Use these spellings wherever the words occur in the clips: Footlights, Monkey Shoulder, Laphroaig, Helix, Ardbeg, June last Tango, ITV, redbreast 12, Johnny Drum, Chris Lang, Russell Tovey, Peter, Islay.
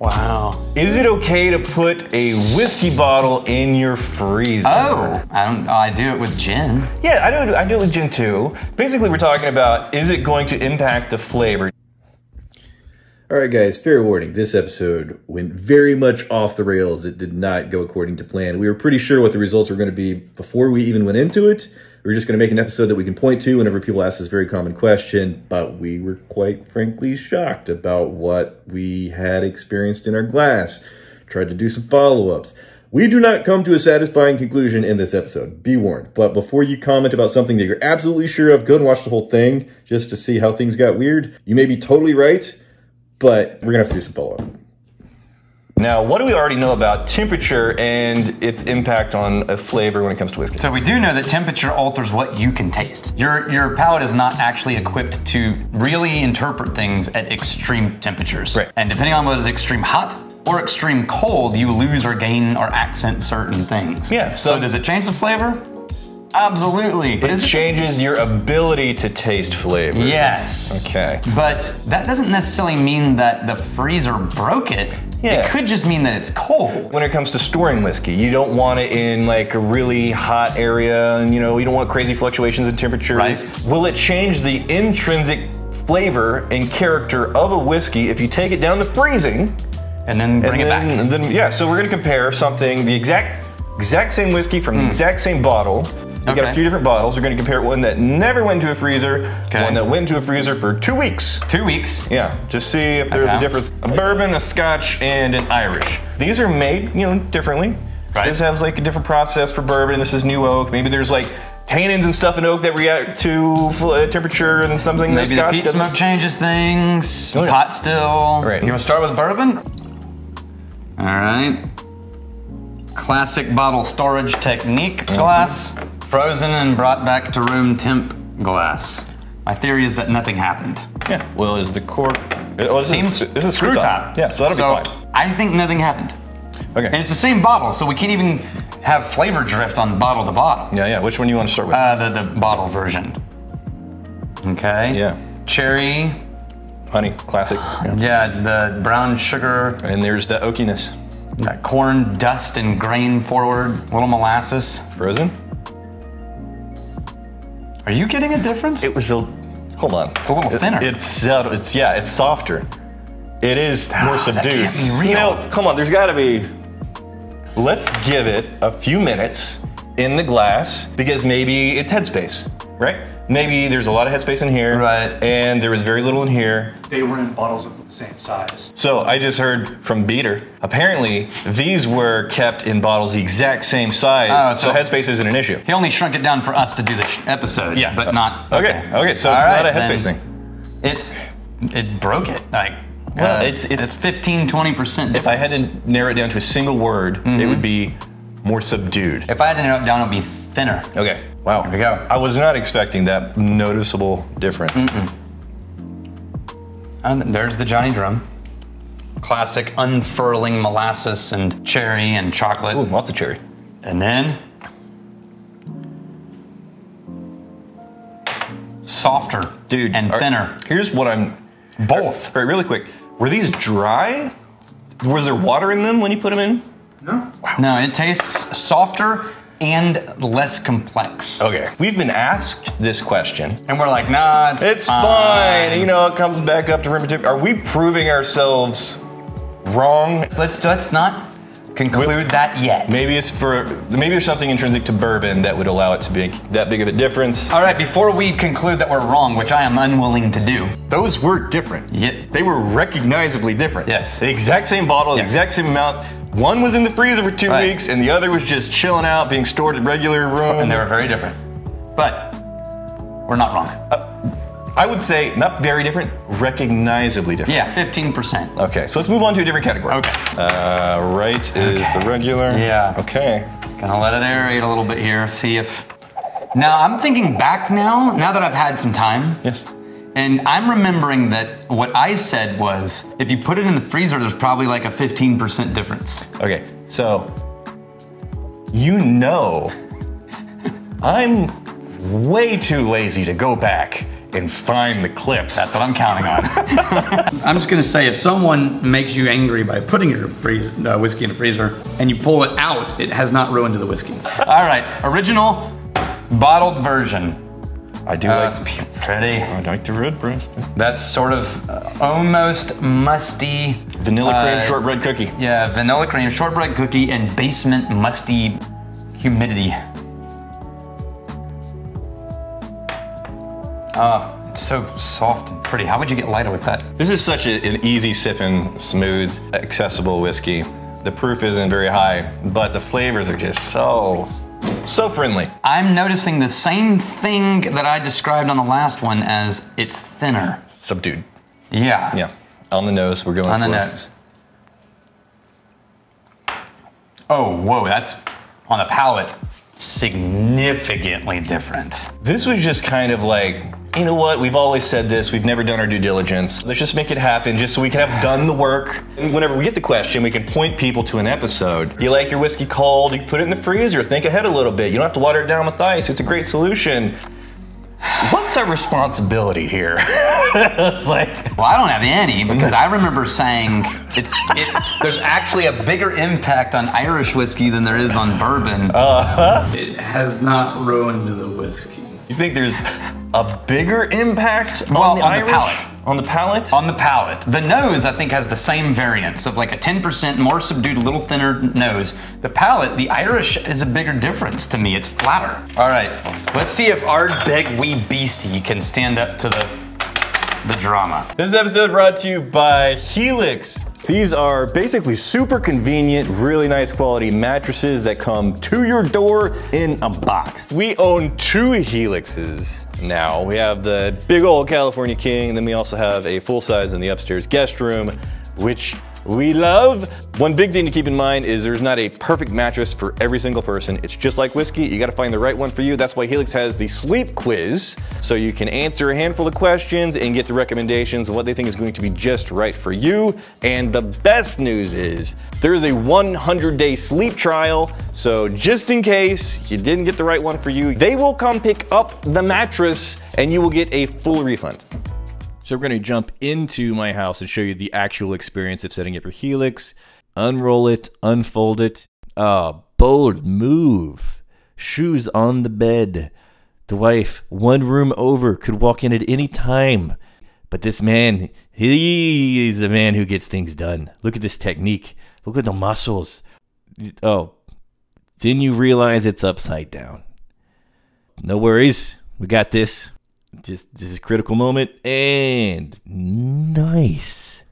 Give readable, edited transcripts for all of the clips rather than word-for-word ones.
Wow. Is it okay to put a whiskey bottle in your freezer? Oh, I do it with gin. Yeah, I do it with gin too. Basically, we're talking about, is it going to impact the flavor? All right, guys, fair warning. This episode went very much off the rails. It did not go according to plan. We were pretty sure what the results were going to be before we even went into it. We were just going to make an episode that we can point to whenever people ask this very common question, but we were quite frankly shocked about what we had experienced in our glass. Tried to do some follow-ups. We do not come to a satisfying conclusion in this episode, be warned. But before you comment about something that you're absolutely sure of, go and watch the whole thing just to see how things got weird. You may be totally right, but we're going to have to do some follow-up. Now, what do we already know about temperature and its impact on a flavor when it comes to whiskey? So we do know that temperature alters what you can taste. Your palate is not actually equipped to really interpret things at extreme temperatures. Right. And depending on what is extreme hot or extreme cold, you lose or gain or accent certain things. Yeah. So does it change the flavor? Absolutely. But it changes your ability to taste flavor. Yes. Okay. But that doesn't necessarily mean that the freezer broke it. Yeah. It could just mean that it's cold. When it comes to storing whiskey, you don't want it in like a really hot area, and you know, you don't want crazy fluctuations in temperatures. Right. Will it change the intrinsic flavor and character of a whiskey if you take it down to freezing? And then bring it back. And then, yeah, so we're gonna compare something, the exact same whiskey from the exact same bottle. We got a few different bottles. We're going to compare one that never went to a freezer, one that went to a freezer for 2 weeks. 2 weeks? Yeah, just see if there's a difference. A bourbon, a scotch, and an Irish. These are made, you know, differently. Right. This has like a different process for bourbon. This is new oak. Maybe there's like tannins and stuff in oak that react to temperature and something. Maybe the peat smoke changes things. Oh, yeah. Pot still. All right. You want to start with bourbon? All right. Classic bottle storage technique glass. Frozen and brought back to room temp glass. My theory is that nothing happened. Yeah, well, is the cork... Well, this is a screw top. Yeah, so that'll be fine. I think nothing happened. Okay. And it's the same bottle, so we can't even have flavor drift on bottle to bottle. Yeah, yeah, which one do you want to start with? The bottle version. Okay. Yeah. Cherry. Honey, classic. Yeah, the brown sugar. And there's the oakiness. That corn dust and grain forward, little molasses. Frozen. Are you getting a difference? It was a, hold on. It's a little thinner. It's softer. It is more subdued. That can't be real. You know, come on, there's gotta be. Let's give it a few minutes in the glass because maybe it's headspace, right? Maybe there's a lot of headspace in here. Right. And there was very little in here. They were in bottles of the same size. So I just heard from Beater, apparently these were kept in bottles the exact same size, so headspace isn't an issue. He only shrunk it down for us to do this episode, yeah, but not. Okay, so it's not a headspace thing. It broke it. Like, well, it's 15, 20% difference. If I had to narrow it down to a single word, it would be more subdued. If I had to narrow it down, it would be thinner. Okay. Wow. Here we go. I was not expecting that noticeable difference. And there's the Johnny Drum. Classic unfurling molasses and cherry and chocolate. Ooh, lots of cherry. And then softer, dude, and thinner. Here's what I'm both. All right, really quick. Were these dry? Was there water in them when you put them in? No. Wow. No, it tastes softer and less complex. Okay. We've been asked this question. And we're like, nah, it's fine. You know, it comes back up to room temperature. Are we proving ourselves wrong? Let's not conclude that yet. Maybe there's something intrinsic to bourbon that would allow it to be that big of a difference. All right, before we conclude that we're wrong, which I am unwilling to do. Those were different. Yeah. They were recognizably different. Yes. The exact same bottle, the exact same amount. One was in the freezer for 2 weeks, and the other was just chilling out, being stored at regular room. And they were very different. But we're not wrong. I would say not very different, recognizably different. Yeah, 15%. Okay, so let's move on to a different category. Okay. Is the regular. Yeah. Okay. Gonna let it aerate a little bit here, see if... Now, I'm thinking back now that I've had some time. Yes. And I'm remembering that what I said was, if you put it in the freezer, there's probably like a 15% difference. Okay, so, you know, I'm way too lazy to go back and find the clips. That's what I'm counting on. I'm just gonna say, if someone makes you angry by putting your whiskey in a freezer and you pull it out, it has not ruined the whiskey. All right, original bottled version. I do like pretty. I like the Redbreast. That's sort of almost musty. Vanilla cream shortbread cookie. Yeah, vanilla cream shortbread cookie and basement musty humidity. It's so soft and pretty. How would you get lighter with that? This is such an easy sipping, smooth, accessible whiskey. The proof isn't very high, but the flavors are just so friendly. I'm noticing the same thing that I described on the last one as it's thinner. Subdued. Yeah. Yeah. On the nose, we're going on the nose. Oh, whoa, that's on the palate. Significantly different. This was just kind of like, you know what, we've always said this, we've never done our due diligence. Let's just make it happen just so we can have done the work. And whenever we get the question, we can point people to an episode. You like your whiskey cold, you put it in the freezer, think ahead a little bit. You don't have to water it down with ice, it's a great solution. What's our responsibility here? It's like, well, I don't have any because I remember saying there's actually a bigger impact on Irish whiskey than there is on bourbon. It has not ruined the whiskey. You think there's a bigger impact on the palate? On the palate. The nose, I think, has the same variance of like a 10% more subdued, a little thinner nose. The palate, the Irish, is a bigger difference to me. It's flatter. All right, let's see if Ardbeg Wee Beastie can stand up to the drama. This episode brought to you by Helix. These are basically super convenient, really nice quality mattresses that come to your door in a box. We own 2 Helixes now. We have the big old California King, and then we also have a full size in the upstairs guest room, which we love. One big thing to keep in mind is there's not a perfect mattress for every single person. It's just like whiskey, you gotta find the right one for you. That's why Helix has the sleep quiz, so you can answer a handful of questions and get the recommendations of what they think is going to be just right for you. And the best news is there is a 100-day sleep trial, so just in case you didn't get the right one for you, they will come pick up the mattress and you will get a full refund. So we're going to jump into my house and show you the actual experience of setting up your Helix. Unroll it, unfold it. Bold move. Shoes on the bed. The wife, one room over, could walk in at any time. But this man, he is the man who gets things done. Look at this technique. Look at the muscles. Oh, then you realize it's upside down. No worries. We got this. This is a critical moment, and nice.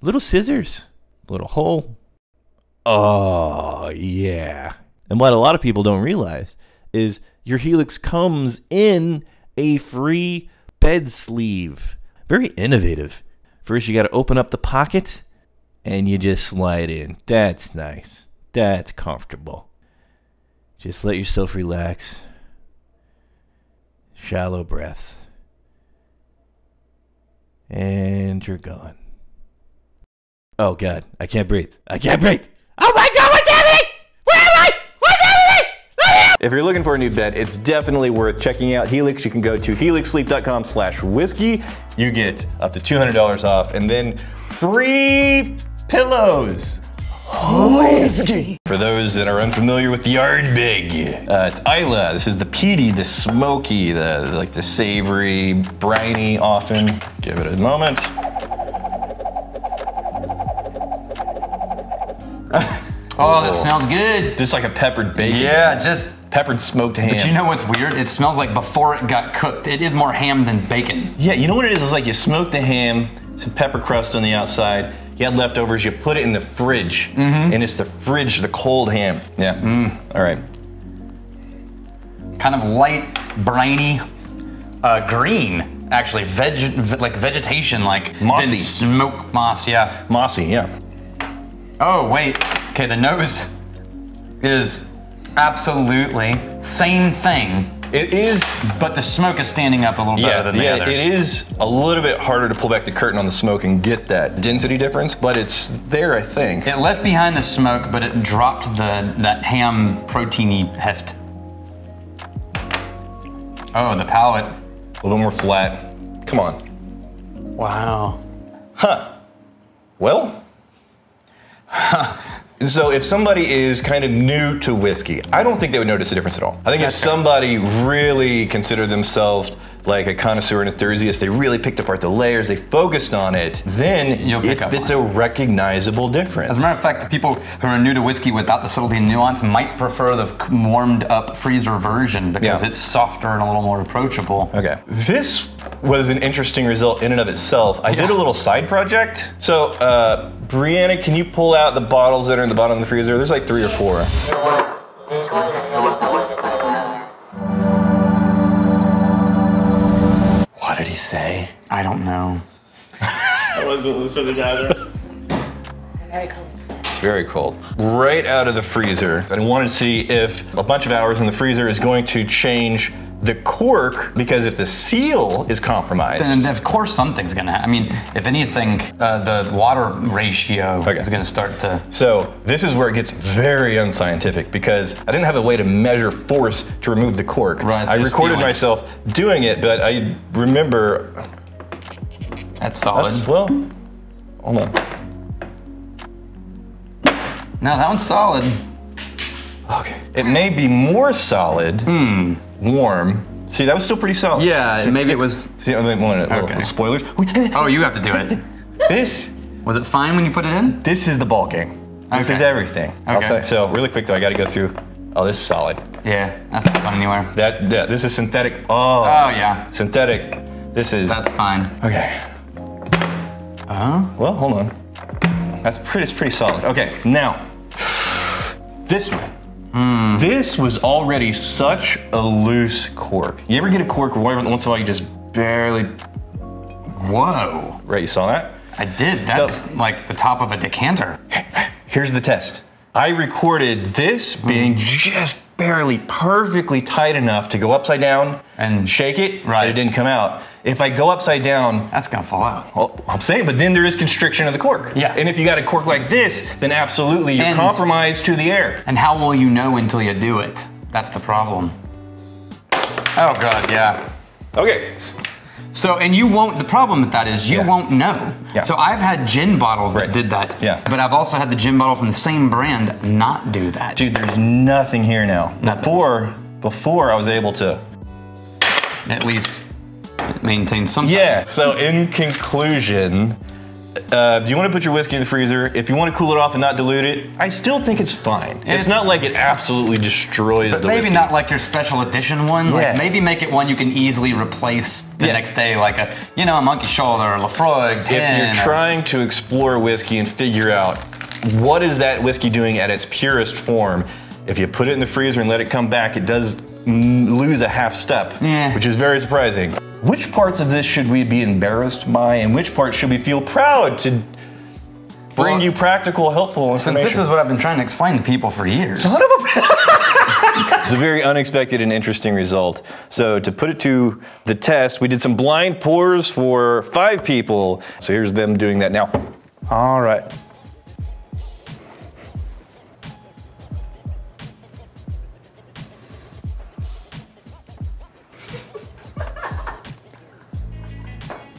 Little scissors, little hole. Oh, yeah. And what a lot of people don't realize is your Helix comes in a free bed sleeve. Very innovative. First, you got to open up the pocket, and you just slide in. That's nice. That's comfortable. Just let yourself relax. Shallow breaths. And you're gone. Oh God, I can't breathe. I can't breathe. Oh my God, what's happening? Where am I? What's happening? If you're looking for a new bed, it's definitely worth checking out Helix. You can go to helixsleep.com/whiskey. You get up to $200 off and then free pillows. Whiskey. For those that are unfamiliar with the Ardbeg, it's Islay. This is the peaty, the smoky, the like the savory, briny often. Give it a moment. Oh, that sounds good. Just like a peppered bacon. Yeah, just peppered smoked ham. But you know what's weird? It smells like before it got cooked. It is more ham than bacon. Yeah, you know what it is? It's like you smoke the ham, some pepper crust on the outside. You had leftovers, you put it in the fridge, and it's the fridge, the cold ham. Yeah, all right. Kind of light, briny, green, actually, like vegetation, like mossy. Smoke moss, yeah. Mossy, yeah. Oh, wait, okay, the nose is absolutely same thing. It is, but the smoke is standing up a little better than the others. It is a little bit harder to pull back the curtain on the smoke and get that density difference, but it's there, I think. It left behind the smoke, but it dropped that ham proteiny heft. Oh, the palate. A little more flat. Come on. Wow. Huh. Well, so if somebody is kind of new to whiskey, I don't think they would notice a difference at all. I think if somebody really considered themselves like a connoisseur and enthusiast, they really picked apart the layers, they focused on it, then it's a recognizable difference. As a matter of fact, the people who are new to whiskey without the subtlety and nuance might prefer the warmed up freezer version because it's softer and a little more approachable. Okay. This was an interesting result in and of itself. I did a little side project. So, Brianna, can you pull out the bottles that are in the bottom of the freezer? There's like 3 or 4. What did he say? I don't know. I wasn't listening either. Very cold. It's very cold. Right out of the freezer. I wanted to see if a bunch of hours in the freezer is going to change the cork, because if the seal is compromised, then of course something's gonna happen. I mean, if anything, the water ratio is gonna start to. So this is where it gets very unscientific because I didn't have a way to measure force to remove the cork. Right, so I recorded myself doing it, but I remember. That's solid. That's, well, hold on. No, that one's solid. Okay. It may be more solid. Hmm. Warm. See, that was still pretty solid. Yeah, see, maybe it was. See, I mean, little spoilers. Oh, you have to do it. This. Was it fine when you put it in? This is the bulking. This is everything. Okay. I'll tell you, so really quick though, I got to go through. Oh, this is solid. Yeah, that's not going anywhere. That this is synthetic. Oh. Oh yeah. Synthetic. This is. That's fine. Okay. Well, hold on. That's pretty. It's pretty solid. Okay. Now, this one. Mm. This was already such a loose cork. You ever get a cork where once in a while you just barely... Whoa. Right, you saw that? I did. That's so, like the top of a decanter. Here's the test. I recorded this being just barely perfectly tight enough to go upside down and shake it, right? It didn't come out. If I go upside down, that's gonna fall out. Well, I'm saying, but then there is constriction of the cork. Yeah. And if you got a cork like this, then absolutely you're compromised to the air. And how will you know until you do it? That's the problem. Oh God, yeah. Okay. So, and you won't, the problem with that is you won't know. Yeah. So I've had gin bottles that did that, but I've also had the gin bottle from the same brand not do that. Dude, there's nothing here now. Nothing. Before I was able to. At least maintain some type. Yeah, so in conclusion, do you want to put your whiskey in the freezer? If you want to cool it off and not dilute it, I still think it's fine. It's not like it absolutely destroys the whiskey. Maybe not like your special edition one. Yeah. Like maybe make it one you can easily replace the next day, like a, you know, a Monkey Shoulder or Laphroaig 10. If you're trying to explore whiskey and figure out what is that whiskey doing at its purest form, if you put it in the freezer and let it come back, it does lose a half step, which is very surprising. Which parts of this should we be embarrassed by, and which parts should we feel proud to bring you practical, helpful information? Since this is what I've been trying to explain to people for years. Son of a It's a very unexpected and interesting result. So to put it to the test, we did some blind pours for 5 people. So here's them doing that now. All right.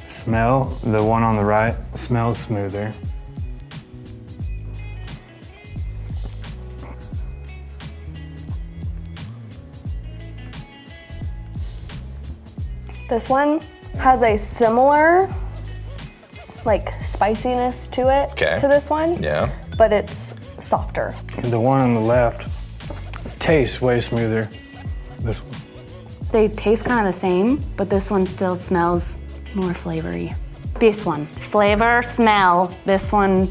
Smell, the one on the right, smells smoother. This one has a similar, like, spiciness to it, to this one, but it's softer. And the one on the left tastes way smoother. This one. They taste kind of the same, but this one still smells more flavory. This one, flavor, smell. This one,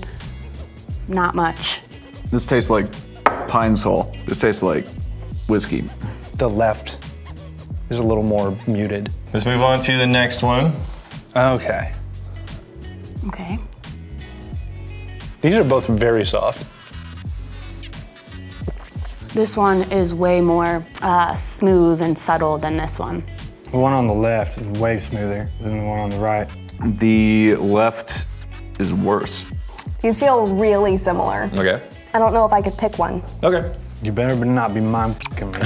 not much. This tastes like pine sol. This tastes like whiskey. The left is a little more muted. Let's move on to the next one. Okay. Okay. These are both very soft. This one is way more smooth and subtle than this one. The one on the left is way smoother than the one on the right. The left is worse. These feel really similar. Okay. I don't know if I could pick one. Okay. You better not be mind-fucking me.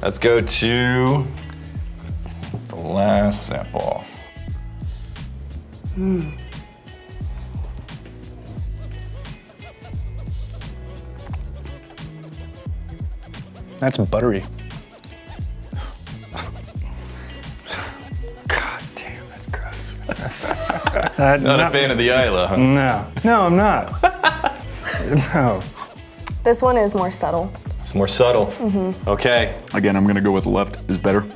Let's go to last sample. That's buttery. God damn, that's gross. Not a fan of the Islay, huh? No, I'm not. No. This one is more subtle. It's more subtle. Mm-hmm. Okay. Again, I'm gonna go with left is better.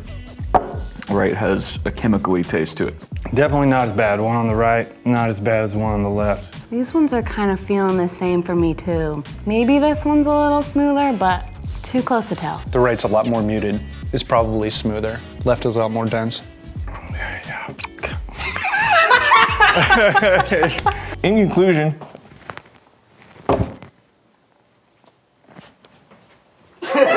Right has a chemically taste to it. Definitely not as bad. One on the right, not as bad as one on the left. These ones are kind of feeling the same for me too. Maybe this one's a little smoother, but it's too close to tell. The right's a lot more muted. It's probably smoother. Left is a lot more dense. In conclusion,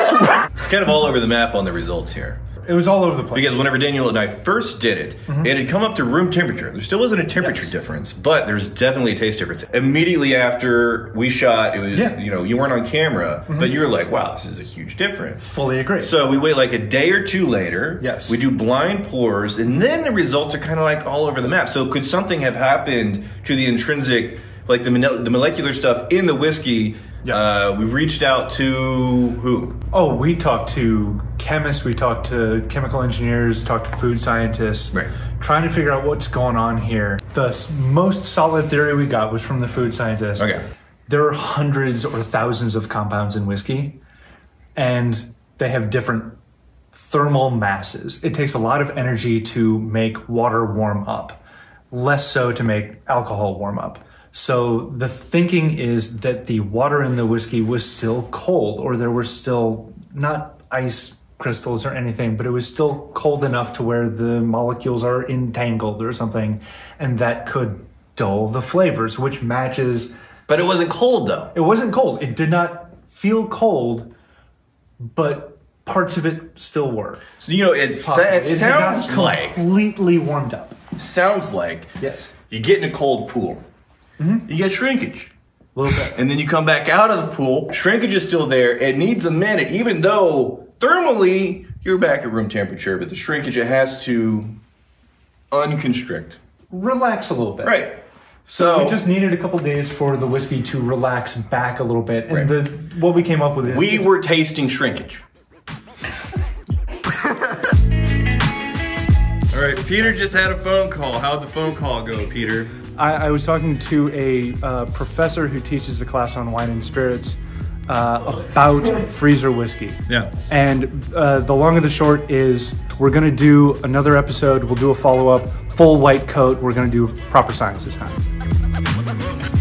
kind of all over the map on the results here. It was all over the place. Because whenever Daniel and I first did it, it had come up to room temperature. There still isn't a temperature difference, but there's definitely a taste difference. Immediately after we shot, it was, you know, you weren't on camera, but you were like, wow, this is a huge difference. Fully agree. So we wait like a day or two later. Yes. We do blind pours, and then the results are kind of like all over the map. So could something have happened to the intrinsic, like the molecular stuff in the whiskey? Yeah. We reached out to who? Oh, we talked to chemists, we talked to chemical engineers, talked to food scientists, trying to figure out what's going on here. The most solid theory we got was from the food scientists. There are hundreds or thousands of compounds in whiskey, and they have different thermal masses. It takes a lot of energy to make water warm up, less so to make alcohol warm up. So the thinking is that the water in the whiskey was still cold, or there were still not ice crystals or anything, but it was still cold enough to where the molecules are entangled or something, and that could dull the flavors, which matches. But it wasn't cold, though. It wasn't cold. It did not feel cold, but parts of it still were. So, you know, it sounds like completely warmed up. Sounds like you get in a cold pool. You get shrinkage. A little bit. And then you come back out of the pool, shrinkage is still there. It needs a minute, even though thermally you're back at room temperature, but the shrinkage, it has to unconstrict. Relax a little bit. Right. So we just needed a couple days for the whiskey to relax back a little bit. And what we came up with is... We were tasting shrinkage. All right, Peter just had a phone call. How'd the phone call go, Peter? I was talking to a professor who teaches a class on wine and spirits about freezer whiskey. Yeah. And the long and the short is we're going to do another episode. We'll do a follow-up, full white coat. We're going to do proper science this time.